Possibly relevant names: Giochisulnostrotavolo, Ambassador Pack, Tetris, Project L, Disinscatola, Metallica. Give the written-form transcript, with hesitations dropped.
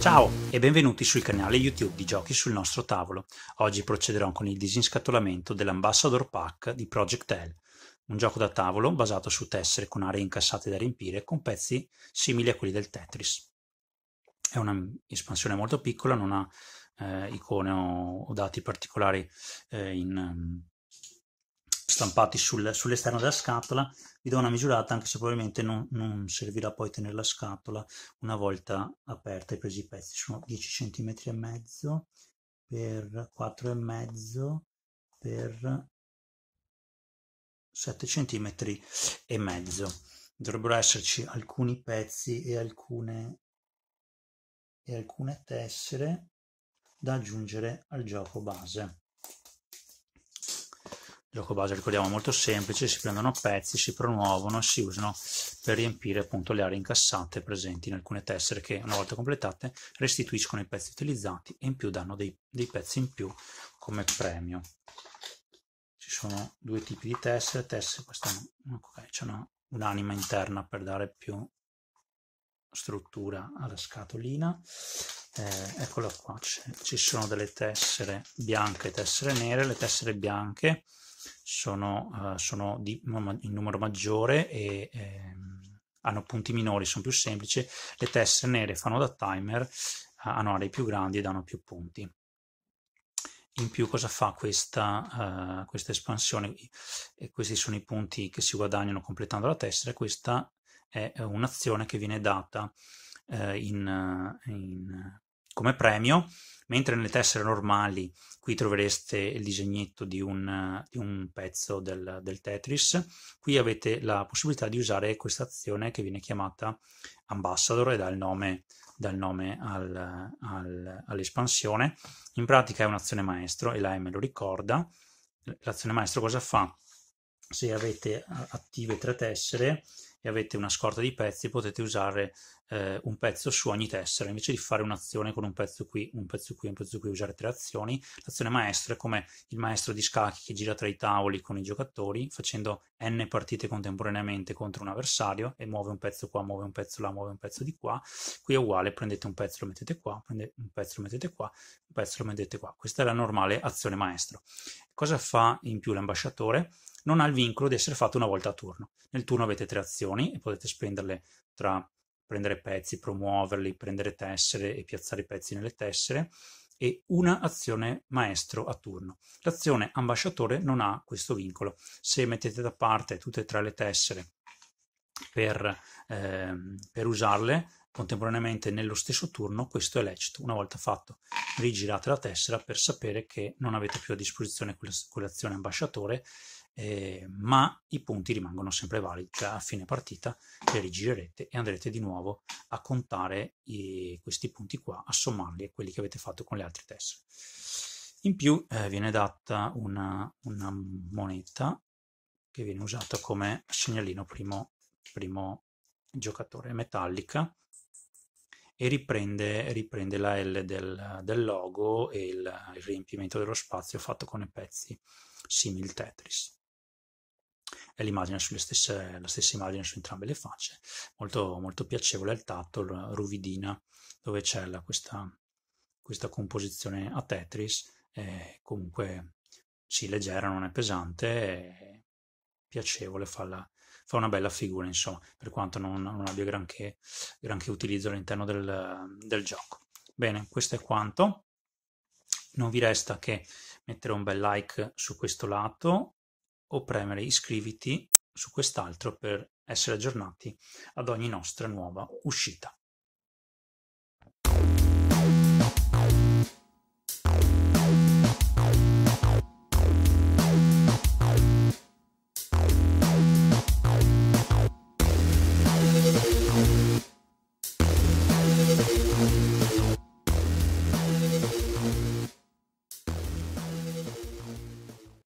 Ciao e benvenuti sul canale YouTube di Giochi sul nostro tavolo. Oggi procederò con il disinscatolamento dell'Ambassador Pack di Project L, un gioco da tavolo basato su tessere con aree incassate da riempire con pezzi simili a quelli del Tetris. È un'espansione molto piccola, non ha icone o dati particolari stampati sull'esterno della scatola. Vi do una misurata, anche se probabilmente non servirà poi tenere la scatola una volta aperta e presi i pezzi. Sono 10 cm e mezzo per 4 e mezzo per 7 cm e mezzo. Dovrebbero esserci alcuni pezzi e alcune tessere da aggiungere al gioco base. Il gioco base, ricordiamo, è molto semplice: si prendono pezzi, si promuovono e si usano per riempire appunto le aree incassate presenti in alcune tessere che, una volta completate, restituiscono i pezzi utilizzati e in più danno dei pezzi in più come premio. Ci sono due tipi di tessere, questa c'è un'anima interna per dare più struttura alla scatolina. Eccola qua, ci sono delle tessere bianche e tessere nere. Le tessere bianche sono in numero maggiore e hanno punti minori, sono più semplici. Le tessere nere fanno da timer, hanno aree più grandi e danno più punti. In più, cosa fa questa espansione? E questi sono i punti che si guadagnano completando la tessera. Questa è un'azione che viene data come premio, mentre nelle tessere normali qui trovereste il disegnetto di un pezzo del Tetris. Qui avete la possibilità di usare questa azione che viene chiamata Ambassador e dà il nome all'espansione. In pratica è un'azione maestro e la M lo ricorda. L'azione maestro cosa fa? Se avete attive 3 tessere e avete una scorta di pezzi, potete usare un pezzo su ogni tessera. Invece di fare un'azione con un pezzo qui, un pezzo qui, un pezzo qui, usare 3 azioni. L'azione maestra è come il maestro di scacchi che gira tra i tavoli con i giocatori, facendo n partite contemporaneamente contro un avversario, e muove un pezzo qua, muove un pezzo là, muove un pezzo di qua. Qui è uguale: prendete un pezzo, lo mettete qua, prendete un pezzo, lo mettete qua, un pezzo, lo mettete qua. Questa è la normale azione maestro. Cosa fa in più l'ambasciatore? Non ha il vincolo di essere fatto una volta a turno. Nel turno avete 3 azioni e potete spenderle tra prendere pezzi, promuoverli, prendere tessere e piazzare i pezzi nelle tessere, e una azione maestro a turno. L'azione ambasciatore non ha questo vincolo. Se mettete da parte tutte e 3 le tessere per usarle contemporaneamente nello stesso turno, questo è lecito. Una volta fatto, rigirate la tessera per sapere che non avete più a disposizione quell'azione ambasciatore, ma i punti rimangono sempre validi. Cioè, a fine partita le rigirerete e andrete di nuovo a contare questi punti qua, a sommarli a quelli che avete fatto con le altre tessere. In più viene data una moneta che viene usata come segnalino primo giocatore, metallica, e riprende la L del logo e il riempimento dello spazio fatto con i pezzi simil Tetris. È la stessa immagine su entrambe le facce, molto, molto piacevole al tatto, ruvidina, dove c'è questa composizione a Tetris. Comunque sì, leggera, non è pesante, è piacevole, fa una bella figura, insomma, per quanto non abbia granché utilizzo all'interno del gioco. Bene, questo è quanto. Non vi resta che mettere un bel like su questo lato o premere iscriviti su quest'altro per essere aggiornati ad ogni nostra nuova uscita.